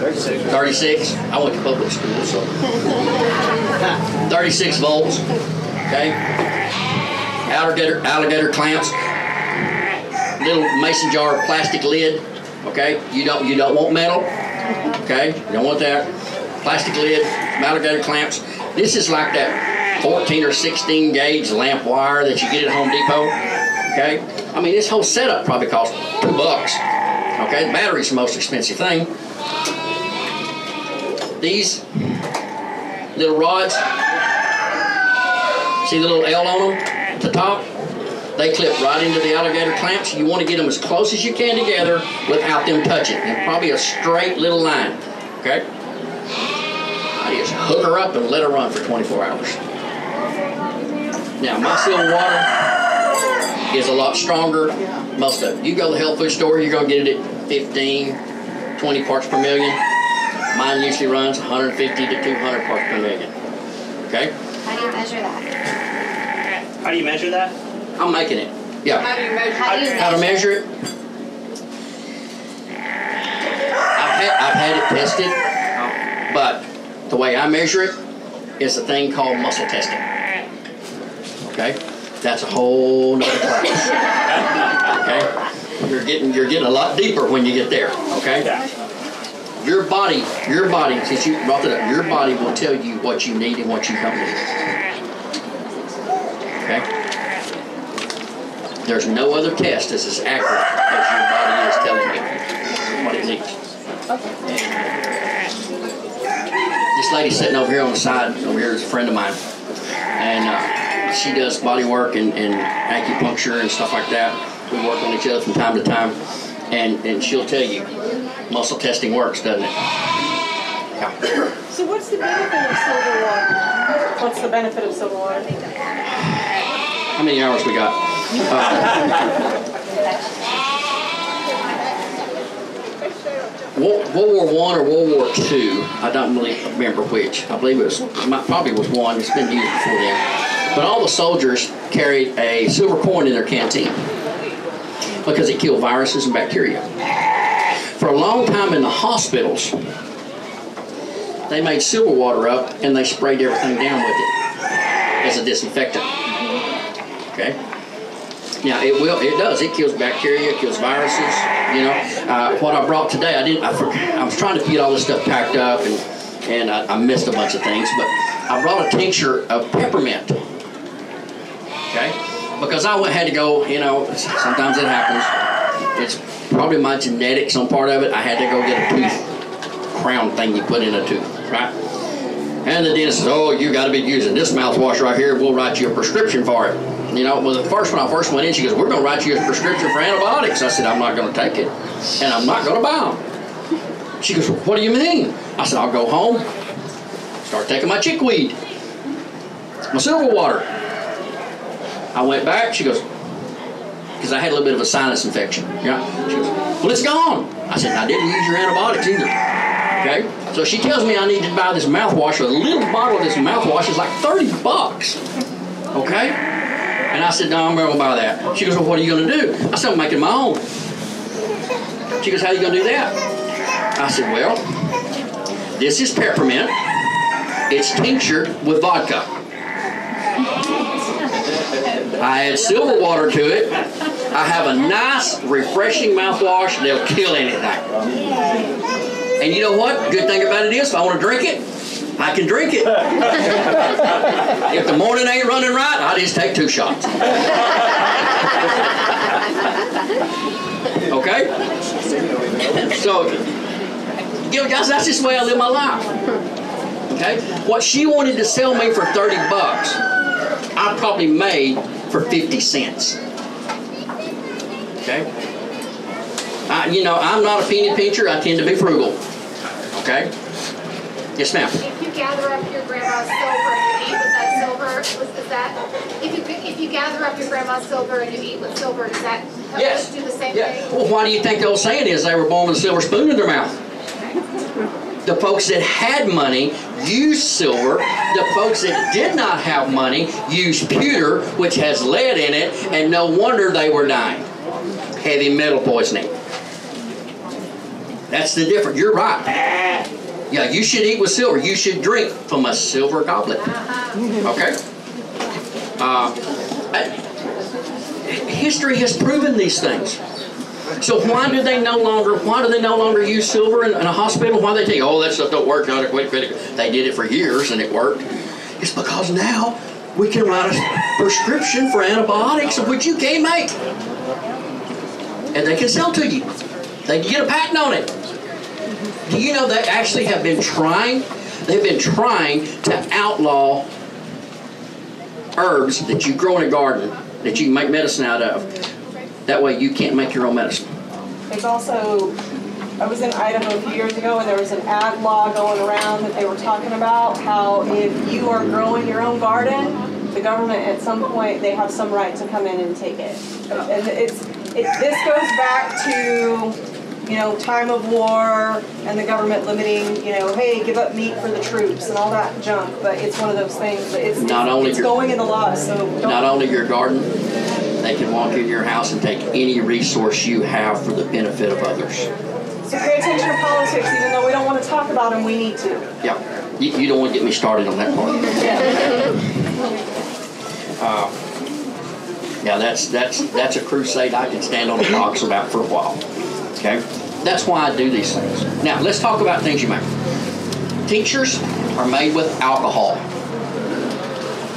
36. 36. I went to public school, so 36 volts. Okay. Alligator clamps. Little mason jar plastic lid. Okay. You don't want metal. Okay. You don't want that. Plastic lid. Alligator clamps. This is like that 14 or 16 gauge lamp wire that you get at Home Depot. Okay, I mean this whole setup probably costs $2. Okay, the battery's the most expensive thing. These little rods, see the little L on them at the top? They clip right into the alligator clamps. You want to get them as close as you can together without them touching. And probably a straight little line. Okay, I just hook her up and let her run for 24 hours. Now, my silver water is a lot stronger. Most of it. You go to the health food store, you're going to get it at 15, 20 parts per million. Mine usually runs 150 to 200 parts per million. Okay? How do you measure that? How do you measure that? I'm making it. Yeah. How do you measure, how to measure it? I've had it tested, but the way I measure it is a thing called muscle testing. Okay, that's a whole nother class. Okay, you're getting a lot deeper when you get there. Okay, your body, since you brought it up, your body will tell you what you need and what you don't need. Okay, there's no other test that's as accurate as your body is telling you what it needs. Okay. This lady sitting over here on the side over here is a friend of mine, and. She does body work and acupuncture and stuff like that. We work on each other from time to time. And she'll tell you, muscle testing works, doesn't it? Yeah. So what's the benefit of silver water? What's the benefit of silver water? How many hours we got? World War I or World War II, I don't really remember which. I believe it was, probably was one. It's been used before then. But all the soldiers carried a silver coin in their canteen because it killed viruses and bacteria. For a long time in the hospitals, they made silver water up and they sprayed everything down with it as a disinfectant. Okay. Now it kills bacteria, it kills viruses. You know, what I brought today, I was trying to get all this stuff packed up, and I missed a bunch of things. But I brought a tincture of peppermint. Okay, because I had to go. You know, sometimes it happens. It's probably my genetics on part of it. I had to go get a tooth crown thing you put in a tooth, right? And the dentist says, "Oh, you got to be using this mouthwash right here. We'll write you a prescription for it." You know, well, when I first went in, she goes, "We're going to write you a prescription for antibiotics." I said, "I'm not going to take it, and I'm not going to buy them." She goes, "Well, what do you mean?" I said, "I'll go home, start taking my chickweed, my silver water." I went back. She goes, because I had a little bit of a sinus infection. Yeah. She goes, "Well, it's gone." I said, "I didn't use your antibiotics either." Okay. So she tells me I need to buy this mouthwash. A little bottle of this mouthwash is like $30. Okay. And I said, "No, I'm going to buy that." She goes, "Well, what are you going to do?" I said, "I'm making my own." She goes, "How are you going to do that?" I said, "Well, this is peppermint. It's tinctured with vodka. I add silver water to it. I have a nice, refreshing mouthwash. They'll kill anything. And you know what? Good thing about it is, if I want to drink it, I can drink it. If the morning ain't running right, I just take 2 shots. Okay? So, you know, guys, that's just the way I live my life. Okay? What she wanted to sell me for $30, I probably made for 50 cents. Okay? You know, I'm not a penny pincher. I tend to be frugal. Okay? Yes, ma'am. If you gather up your grandma's silver and you eat with that silver, if you gather up your grandma's silver and you eat with silver, does that help us do the same thing? Well, why do you think the old saying is they were born with a silver spoon in their mouth? The folks that had money used silver. The folks that did not have money used pewter, which has lead in it, and no wonder they were dying. Heavy metal poisoning. That's the difference. You're right. Yeah, you should eat with silver. You should drink from a silver goblet. Okay? History has proven these things. So why do they no longer use silver in a hospital? Why do they think, "Oh, that stuff don't work, gotta quit. They did it for years and it worked. It's because now we can write a prescription for antibiotics of which you can't make. And they can sell to you. They can get a patent on it. Do you know they actually have been trying? They've been trying to outlaw herbs that you grow in a garden, that you can make medicine out of. That way you can't make your own medicine. There's also, I was in Idaho a few years ago and there was an ag law going around that they were talking about how if you are growing your own garden, the government at some point, they have some right to come in and take it. And this goes back to, you know, time of war and the government limiting, you know, hey, give up meat for the troops and all that junk. But it's one of those things. That it's going in the law. So not only your garden, they can walk in your house and take any resource you have for the benefit of others. So pay attention to politics, even though we don't want to talk about them, we need to. Yeah, you don't want to get me started on that part. Yeah, that's a crusade I can stand on the box about for a while. Okay, that's why I do these things. Now, let's talk about things you make. Tinctures are made with alcohol.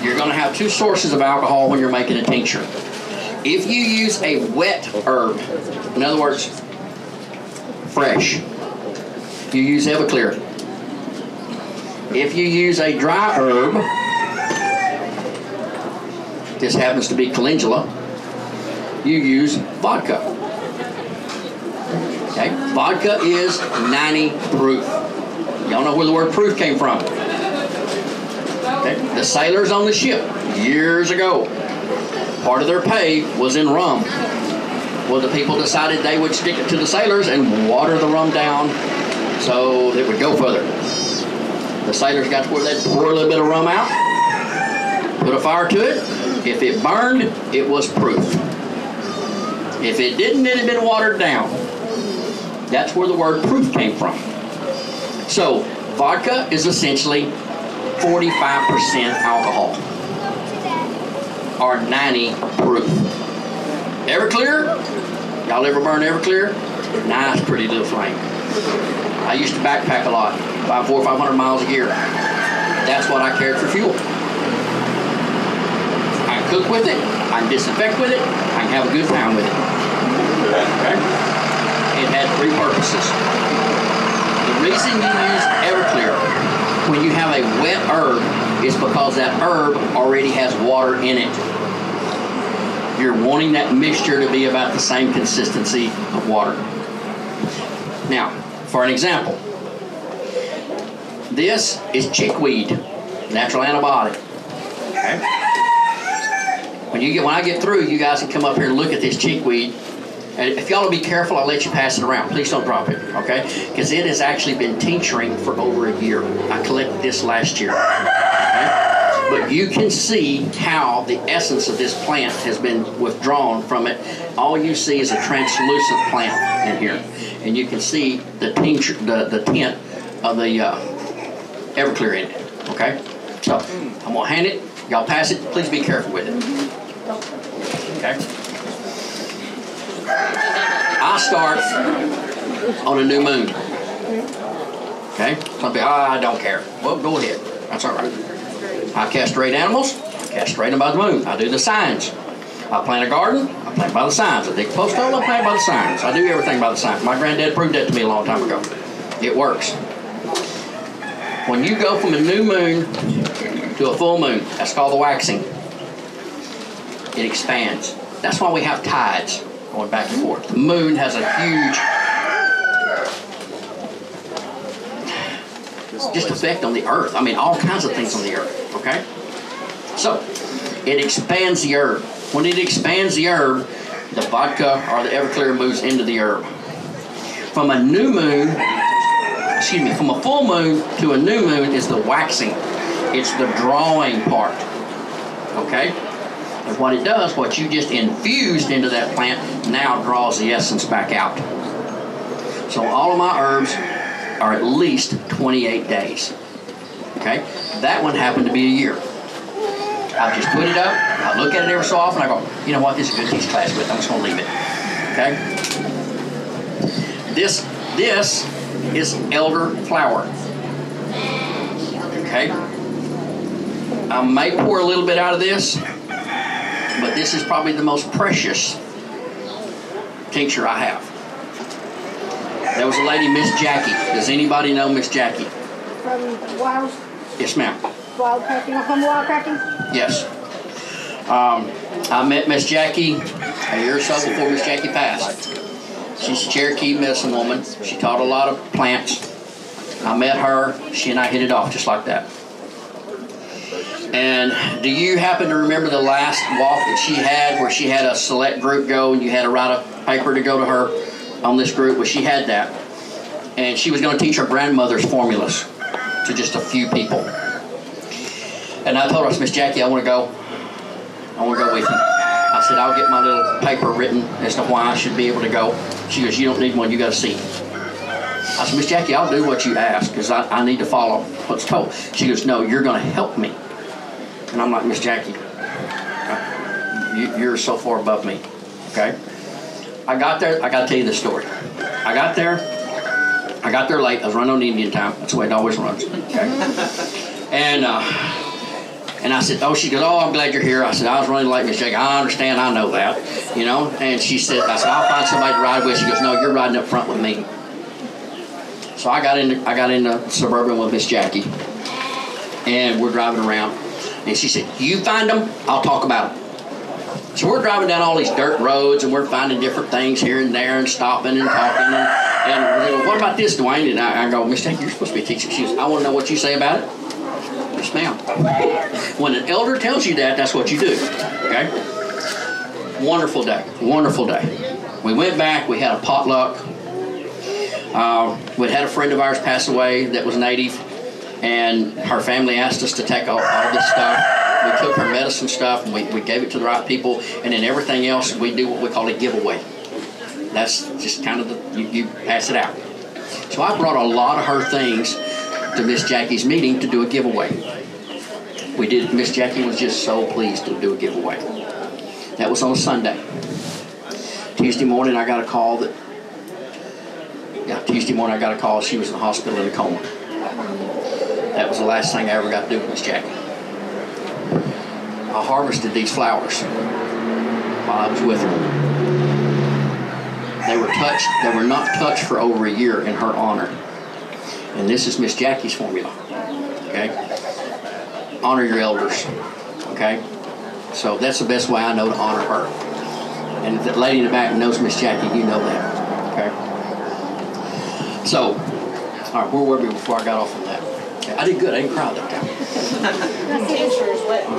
You're going to have 2 sources of alcohol when you're making a tincture. If you use a wet herb, in other words, fresh, you use Everclear. If you use a dry herb, this happens to be calendula, you use vodka. Okay. Vodka is 90 proof. Y'all know where the word proof came from. Okay. The sailors on the ship years ago, part of their pay was in rum. Well, the people decided they would stick it to the sailors and water the rum down so it would go further. The sailors got to where they'd pour a little bit of rum out, put a fire to it. If it burned, it was proof. If it didn't, it had been watered down. That's where the word proof came from. So, vodka is essentially 45% alcohol, or 90 proof. Everclear, y'all ever burn Everclear? Nice, pretty little flame. I used to backpack a lot, about 400 or 500 miles a year. That's what I carried for fuel. I can cook with it, I can disinfect with it, I can have a good time with it. Okay? It had three purposes. The reason you use Everclear when you have a wet herb is because that herb already has water in it. You're wanting that mixture to be about the same consistency of water. Now, for an example, this is chickweed, natural antibiotic. Okay. When I get through, you guys can come up here and look at this chickweed. And if y'all will be careful, I'll let you pass it around. Please don't drop it, okay? Because it has actually been tincturing for over a year. I collected this last year, okay? But you can see how the essence of this plant has been withdrawn from it. All you see is a translucent plant in here. And you can see the tincture, the tint of the Everclear in it, okay? So I'm gonna hand it, y'all pass it. Please be careful with it, okay? I start on a new moon. Okay? Some people, I don't care. Well, go ahead. That's all right. I castrate animals. I castrate them by the moon. I do the signs. I plant a garden. I plant by the signs. I dig a post hole. I plant by the signs. I do everything by the signs. My granddad proved that to me a long time ago. It works. When you go from a new moon to a full moon, that's called the waxing. It expands. That's why we have tides. Going back and forth. The moon has a huge just effect on the earth. I mean, all kinds of things on the earth, okay? So, it expands the herb. When it expands the herb, the vodka or the Everclear moves into the herb. From a new moon, excuse me, from a full moon to a new moon is the waxing. It's the drawing part, okay? And what it does, what you just infused into that plant now draws the essence back out. So all of my herbs are at least 28 days. Okay? That one happened to be a year. I just put it up, I look at it every so often, I go, you know what, this is a good teach class with, I'm just gonna leave it. Okay? This is elderflower. Okay? I may pour a little bit out of this, but this is probably the most precious tincture I have. There was a lady, Miss Jackie. Does anybody know Miss Jackie? From Wild? Yes, ma'am. Wild Cracking? From Wild Cracking? Yes. I met Miss Jackie a year or so before Miss Jackie passed. She's a Cherokee medicine woman. She taught a lot of plants. I met her. She and I hit it off just like that. And do you happen to remember the last walk that she had where she had a select group go and you had to write a paper to go to her on this group? Well, she had that. And she was going to teach her grandmother's formulas to just a few people. And I told her, I said, Miss Jackie, I want to go. I want to go with you. I said, I'll get my little paper written as to why I should be able to go. She goes, you don't need one. You got a seat. I said, Miss Jackie, I'll do what you ask because I need to follow what's told. She goes, no, you're going to help me. And I'm like, Miss Jackie, you're so far above me, okay? I got there, I gotta tell you this story. I got there late, I was running on Indian time, that's the way it always runs, okay? And I said, oh, she goes, oh, I'm glad you're here. I said, I was running late, Miss Jackie, I understand, I know that, you know? And she said, I said, I'll find somebody to ride with. She goes, no, you're riding up front with me. So I got into Suburban with Miss Jackie, and we're driving around. And she said, you find them, I'll talk about them. So we're driving down all these dirt roads and we're finding different things here and there and stopping and talking. And And they go, what about this, Dwayne? And I go, Miss Jackie, you're supposed to be teaching. She goes, I want to know what you say about it. Yes, ma'am. When an elder tells you that, that's what you do. Okay? Wonderful day. Wonderful day. We went back. We had a potluck. We'd had a friend of ours pass away that was native. And her family asked us to take all this stuff. We took her medicine stuff, and we gave it to the right people. And then everything else, we do what we call a giveaway. That's just kind of the, you pass it out. So I brought a lot of her things to Miss Jackie's meeting to do a giveaway. We did. Miss Jackie was just so pleased to do a giveaway. That was on Sunday. Tuesday morning, I got a call that. Yeah, Tuesday morning, I got a call. She was in the hospital in a coma. That was the last thing I ever got to do with Miss Jackie. I harvested these flowers while I was with her. They were touched. They were not touched for over a year in her honor. And this is Miss Jackie's formula. Okay? Honor your elders. Okay? So that's the best way I know to honor her. And if that lady in the back knows Miss Jackie, you know that. Okay? So, all right, where were we before I got off on that? I did good. I didn't cry that time.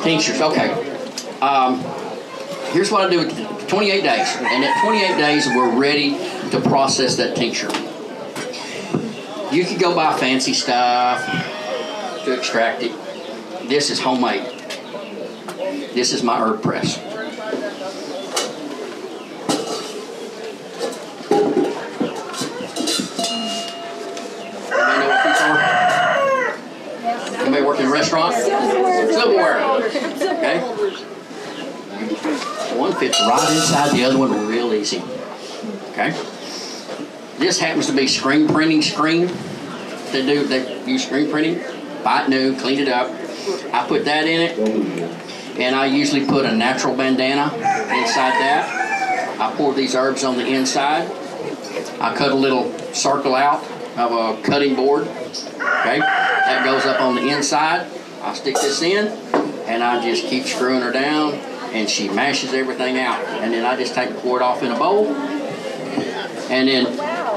Tinctures, okay. Here's what I do with 28 days. And at 28 days, we're ready to process that tincture. You could go buy fancy stuff to extract it. This is homemade. This is my herb press. Anybody work in a restaurant? Silverware. Okay. One fits right inside the other one real easy. Okay. This happens to be screen printing screen. They use screen printing. Buy it new, clean it up. I put that in it, and I usually put a natural bandana inside that. I pour these herbs on the inside. I cut a little circle out of a cutting board. Okay, that goes up on the inside. I stick this in, and I just keep screwing her down, and she mashes everything out. And then I just take and pour it off in a bowl, and then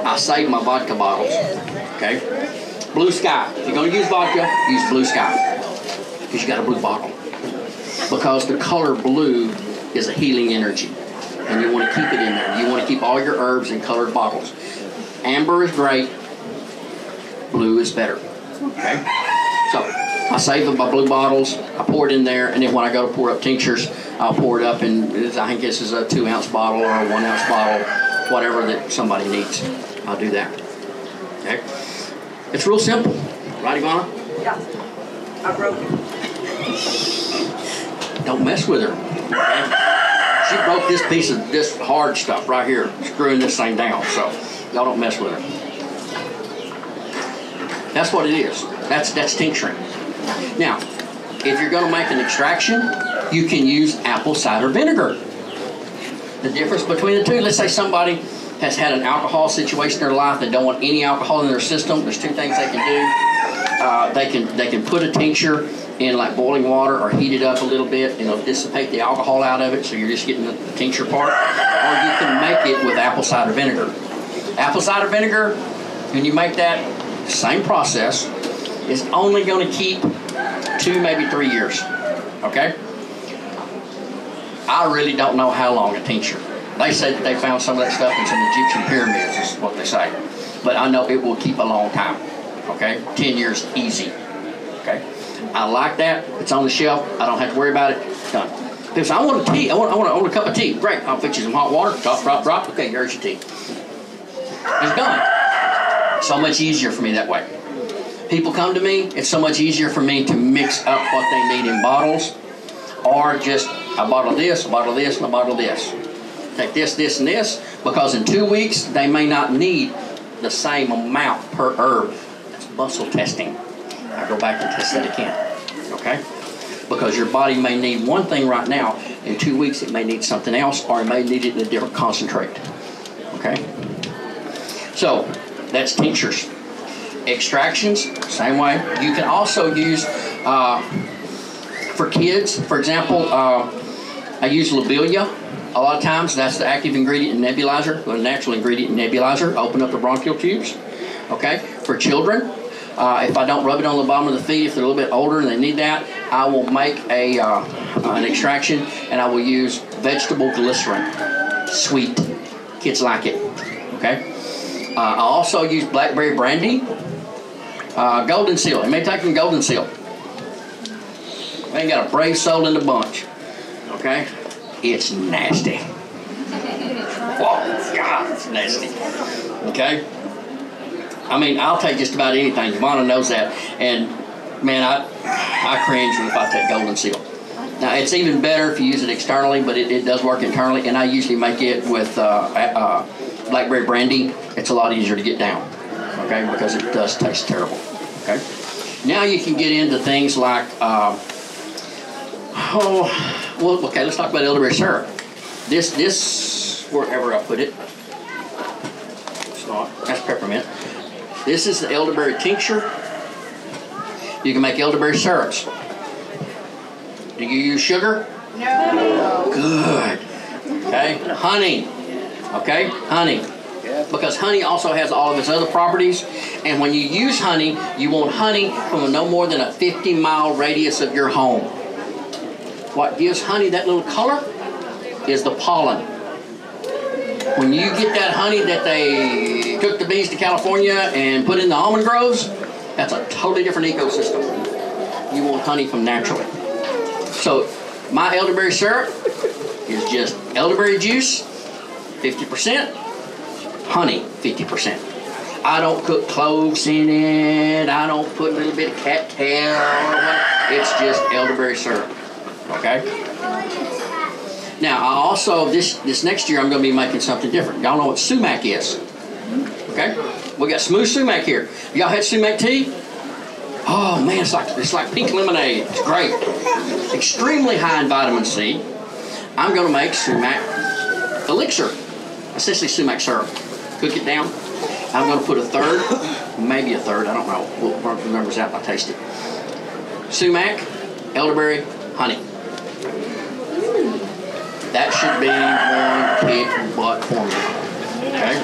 I save my vodka bottles, okay? Blue Sky. If you're going to use vodka, use Blue Sky. Because you got a blue bottle. Because the color blue is a healing energy. And you want to keep it in there. You want to keep all your herbs in colored bottles. Amber is great. Blue is better, okay? So, I save them by blue bottles. I pour it in there. And then when I go to pour up tinctures, I'll pour it up in, I think this is a 2-ounce bottle or a 1-ounce bottle. Whatever that somebody needs, I'll do that. Okay, it's real simple, right, Ivana? Yeah, I broke it. Don't mess with her. Okay? She broke this piece of this hard stuff right here, screwing this thing down. So y'all don't mess with her. That's what it is. That's tincturing. Now, if you're going to make an extraction, you can use apple cider vinegar. The difference between the two, let's say somebody has had an alcohol situation in their life, they don't want any alcohol in their system, there's two things they can do. They can put a tincture in like boiling water or heat it up a little bit and it'll dissipate the alcohol out of it, so you're just getting the tincture part. Or you can make it with apple cider vinegar. Apple cider vinegar, when you make that, same process, it's only going to keep 2, maybe 3 years, okay? I really don't know how long a tincture. They said that they found some of that stuff in some Egyptian pyramids, is what they say. But I know it will keep a long time, okay? 10 years easy, okay? I like that. It's on the shelf. I don't have to worry about it. It's done. People say, I want a tea. I want a cup of tea. Great. I'll fix you some hot water. Drop, drop, drop. Okay, here's your tea. It's done. So much easier for me that way. People come to me. It's so much easier for me to mix up what they need in bottles or just a bottle of this, a bottle of this, and a bottle of this. Take this, this, and this, because in 2 weeks, they may not need the same amount per herb. That's muscle testing. I go back and test that again, okay? Because your body may need one thing right now. In 2 weeks, it may need something else, or it may need it in a different concentrate, okay? So, that's tinctures. Extractions, same way. You can also use, for kids, for example, I use lobelia A lot of times that's the active ingredient in nebulizer, the natural ingredient in nebulizer. Open up the bronchial tubes, okay? For children, if I don't rub it on the bottom of the feet, if they're a little bit older and they need that, I will make a, an extraction, and I will use vegetable glycerin. Sweet. Kids like it, okay? I also use blackberry brandy. Golden seal. It may take from golden seal. I ain't got a brave soul in the bunch. Okay? It's nasty. Whoa, God, it's nasty. Okay? I mean, I'll take just about anything. Yvonne knows that. And, man, I cringe if I take golden seal. Now, it's even better if you use it externally, but it does work internally. And I usually make it with blackberry brandy. It's a lot easier to get down. Okay? Because it does taste terrible. Okay? Now you can get into things like, okay, let's talk about elderberry syrup. This, wherever I put it, it's not, that's peppermint. This is the elderberry tincture. You can make elderberry syrups. Do you use sugar? No. Good. Okay, honey. Okay, honey. Because honey also has all of its other properties, and when you use honey, you want honey from no more than a 50-mile radius of your home. What gives honey that little color is the pollen. When you get that honey that they took the bees to California and put in the almond groves, that's a totally different ecosystem. You want honey from naturally. So my elderberry syrup is just elderberry juice, 50%. Honey, 50%. I don't cook cloves in it. I don't put a little bit of cattail. It's just elderberry syrup, okay? Now, I also, this next year, I'm gonna be making something different. Y'all know what sumac is, okay? We got smooth sumac here. Y'all had sumac tea? Oh man, it's like pink lemonade. It's great. Extremely high in vitamin C. I'm gonna make sumac elixir, essentially sumac syrup. Cook it down. I'm going to put a third, maybe a third, I don't know. We'll work the numbers out if I taste it. Sumac, elderberry, honey. That should be one big butt formula. Okay?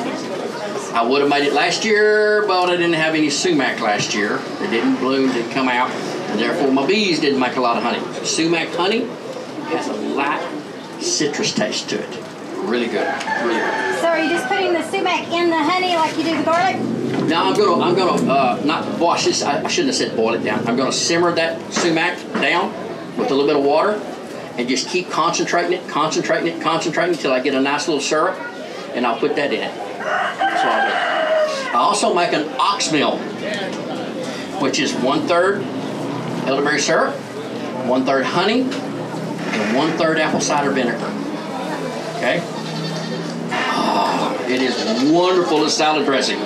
I would have made it last year, but I didn't have any sumac last year. It didn't bloom, didn't come out, and therefore my bees didn't make a lot of honey. So sumac honey has a light citrus taste to it. Really good. Really good. So are you just putting the sumac in the honey like you do the garlic? No, I'm gonna not wash this. I shouldn't have said boil it down. I'm gonna simmer that sumac down with a little bit of water and just keep concentrating it until I get a nice little syrup, and I'll put that in it. That's what I'll do. I also make an oxmeal, which is 1/3 elderberry syrup, 1/3 honey, and 1/3 apple cider vinegar. Okay. Oh, it is wonderful as salad dressing.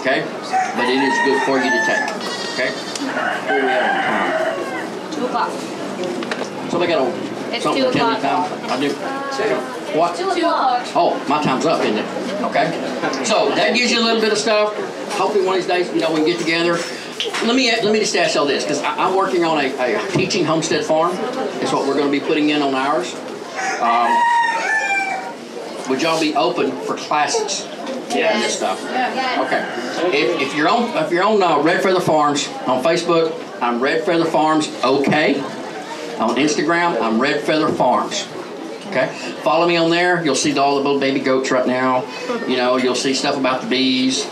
Okay, but it is good for you to take. Okay. Where are we at on time? 2 o'clock. Somebody got a it's something to tell me time. I do. 2. What? 2 o'clock. Oh, my time's up, isn't it? Okay. So that gives you a little bit of stuff. Hopefully one of these days, you know, we can get together. Let me just ask y'all this, because I'm working on a teaching homestead farm. It's what we're going to be putting in on ours. Would y'all be open for classes? Yeah, this stuff. Yeah. Okay. If you're on Red Feather Farms on Facebook, I'm Red Feather Farms. Okay. On Instagram, I'm Red Feather Farms. Okay. Follow me on there. You'll see all the little baby goats right now. You know, you'll see stuff about the bees,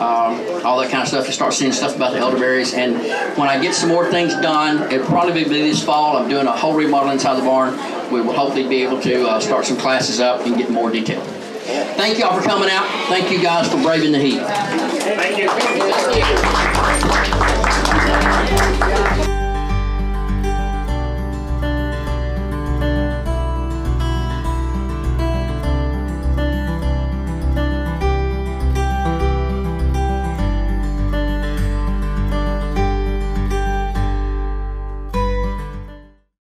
all that kind of stuff. You start seeing stuff about the elderberries. And when I get some more things done, it'll probably be this fall. I'm doing a whole remodel inside the barn. We will hopefully be able to start some classes up and get more detail. Thank you all for coming out. Thank you guys for braving the heat. Thank you. Thank you.